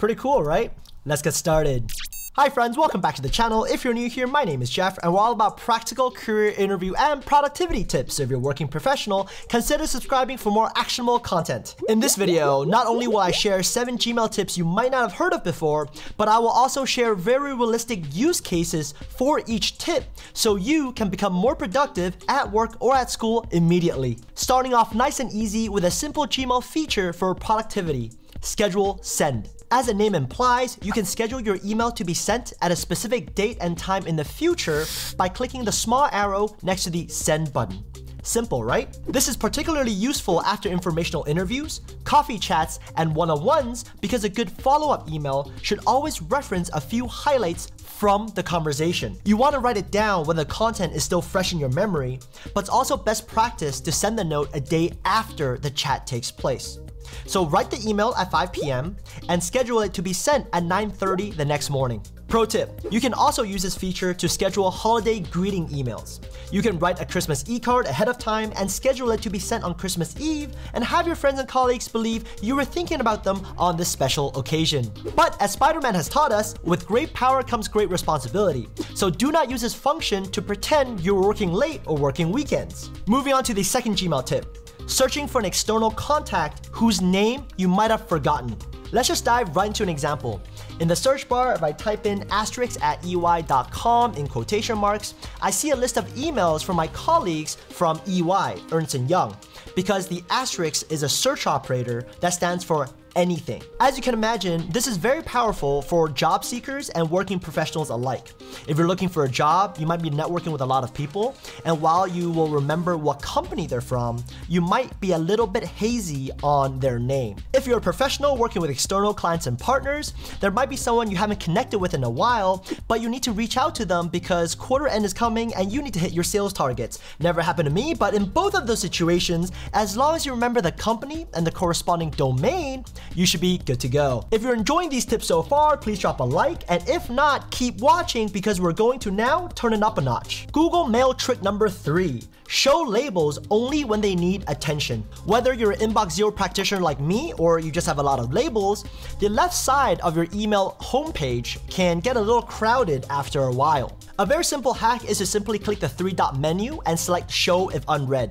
Pretty cool, right? Let's get started. Hi friends, welcome back to the channel. If you're new here, my name is Jeff and we're all about practical career interview and productivity tips. So if you're a working professional, consider subscribing for more actionable content. In this video, not only will I share 7 Gmail tips you might not have heard of before, but I will also share very realistic use cases for each tip so you can become more productive at work or at school immediately. Starting off nice and easy with a simple Gmail feature for productivity. Schedule send. As the name implies, you can schedule your email to be sent at a specific date and time in the future by clicking the small arrow next to the send button. Simple, right? This is particularly useful after informational interviews, coffee chats, and one-on-ones because a good follow-up email should always reference a few highlights from the conversation. You want to write it down when the content is still fresh in your memory, but it's also best practice to send the note a day after the chat takes place. So write the email at 5 p.m. and schedule it to be sent at 9:30 the next morning. Pro tip, you can also use this feature to schedule holiday greeting emails. You can write a Christmas e-card ahead of time and schedule it to be sent on Christmas Eve and have your friends and colleagues believe you were thinking about them on this special occasion. But as Spider-Man has taught us, with great power comes great responsibility. So do not use this function to pretend you're working late or working weekends. Moving on to the second Gmail tip. Searching for an external contact whose name you might have forgotten. Let's just dive right into an example. In the search bar, if I type in *@ey.com in quotation marks, I see a list of emails from my colleagues from EY, Ernst and Young, because the asterisk is a search operator that stands for anything. As you can imagine, this is very powerful for job seekers and working professionals alike. If you're looking for a job, you might be networking with a lot of people, and while you will remember what company they're from, you might be a little bit hazy on their name. If you're a professional working with external clients and partners, there might be someone you haven't connected with in a while, but you need to reach out to them because quarter end is coming and you need to hit your sales targets. Never happened to me, but in both of those situations, as long as you remember the company and the corresponding domain, you should be good to go. If you're enjoying these tips so far, please drop a like, and if not, keep watching because we're going to now turn it up a notch. Google Mail trick number 3. Show labels only when they need attention. Whether you're an Inbox Zero practitioner like me or you just have a lot of labels, the left side of your email homepage can get a little crowded after a while. A very simple hack is to simply click the 3-dot menu and select Show if unread.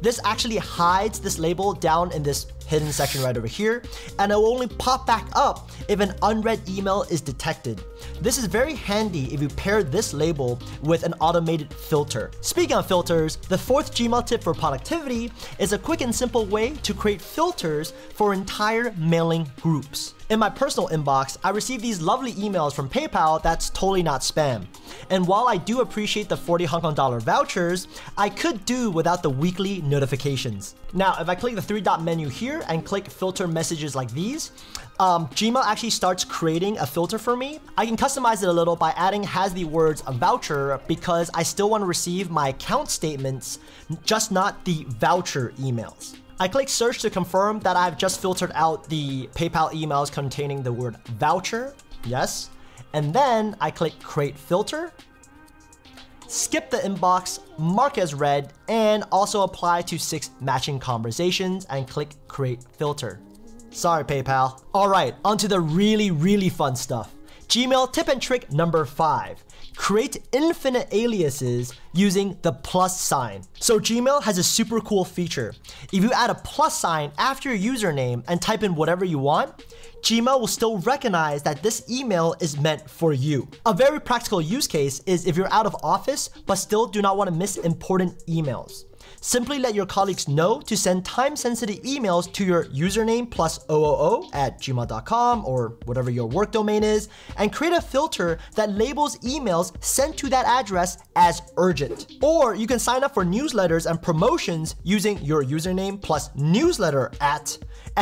This actually hides this label down in this hidden section right over here, and it will only pop back up if an unread email is detected. This is very handy if you pair this label with an automated filter. Speaking of filters, the fourth Gmail tip for productivity is a quick and simple way to create filters for entire mailing groups. In my personal inbox, I receive these lovely emails from PayPal that's totally not spam. And while I do appreciate the $40 vouchers, I could do without the weekly notifications. Now, if I click the 3-dot menu here and click filter messages like these, Gmail actually starts creating a filter for me. I can customize it a little by adding has the words a voucher because I still want to receive my account statements, just not the voucher emails. I click search to confirm that I've just filtered out the PayPal emails containing the word voucher, yes. And then I click create filter, skip the inbox, mark as read, and also apply to 6 matching conversations and click create filter. Sorry, PayPal. All right, onto the really fun stuff. Gmail tip and trick number 5. Create infinite aliases using the plus sign. So Gmail has a super cool feature. If you add a plus sign after your username and type in whatever you want, Gmail will still recognize that this email is meant for you. A very practical use case is if you're out of office but still do not want to miss important emails. Simply let your colleagues know to send time-sensitive emails to your username plus @gmail.com or whatever your work domain is, and create a filter that labels emails sent to that address as urgent. Or you can sign up for newsletters and promotions using your username plus newsletter@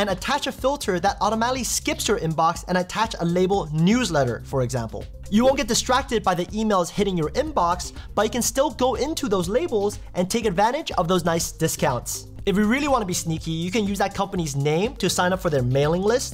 and attach a filter that automatically skips your inbox and attach a label newsletter, for example. You won't get distracted by the emails hitting your inbox, but you can still go into those labels and take advantage of those nice discounts. If you really want to be sneaky, you can use that company's name to sign up for their mailing list.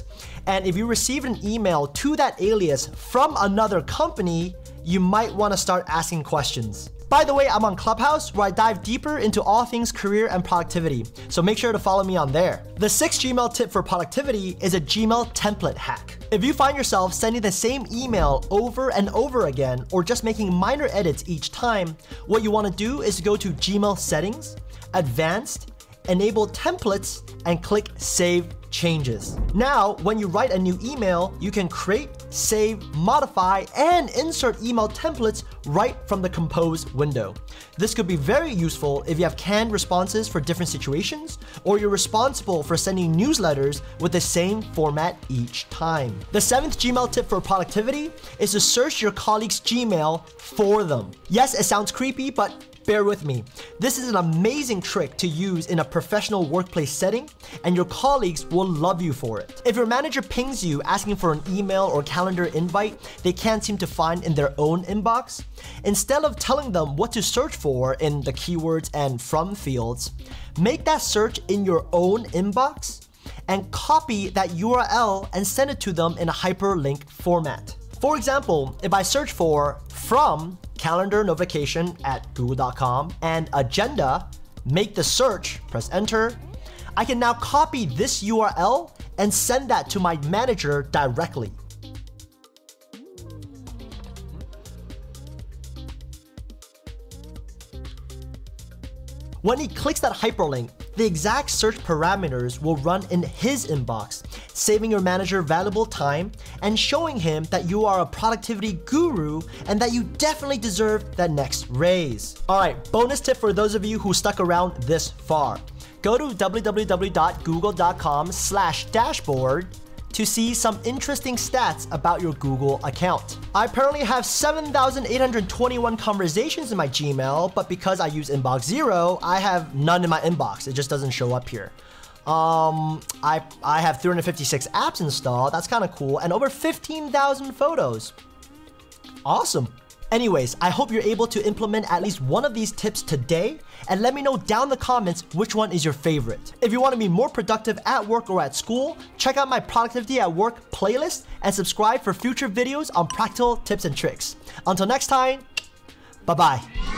And if you receive an email to that alias from another company, you might want to start asking questions. By the way, I'm on Clubhouse, where I dive deeper into all things career and productivity, so make sure to follow me on there. The 6th Gmail tip for productivity is a Gmail template hack. If you find yourself sending the same email over and over again, or just making minor edits each time, what you want to do is to go to Gmail Settings, Advanced, Enable Templates, and click Save Changes. Now, when you write a new email, you can create, save, modify, and insert email templates right from the Compose window. This could be very useful if you have canned responses for different situations, or you're responsible for sending newsletters with the same format each time. The 7th Gmail tip for productivity is to search your colleagues' Gmail for them. Yes, it sounds creepy, but bear with me. This is an amazing trick to use in a professional workplace setting, and your colleagues will love you for it. If your manager pings you asking for an email or calendar invite they can't seem to find in their own inbox, instead of telling them what to search for in the keywords and from fields, make that search in your own inbox and copy that URL and send it to them in a hyperlink format. For example, if I search for from calendar notification at google.com and agenda, make the search, press enter, I can now copy this URL and send that to my manager directly. When he clicks that hyperlink, the exact search parameters will run in his inbox, saving your manager valuable time and showing him that you are a productivity guru and that you definitely deserve that next raise. All right, bonus tip for those of you who stuck around this far. Go to www.google.com/dashboard to see some interesting stats about your Google account. I apparently have 7,821 conversations in my Gmail, but because I use Inbox Zero, I have none in my inbox. It just doesn't show up here. I have 356 apps installed, that's kind of cool, and over 15,000 photos. Awesome. Anyways, I hope you're able to implement at least one of these tips today, and let me know down in the comments which one is your favorite. If you want to be more productive at work or at school, check out my Productivity at Work playlist and subscribe for future videos on practical tips and tricks. Until next time, bye-bye.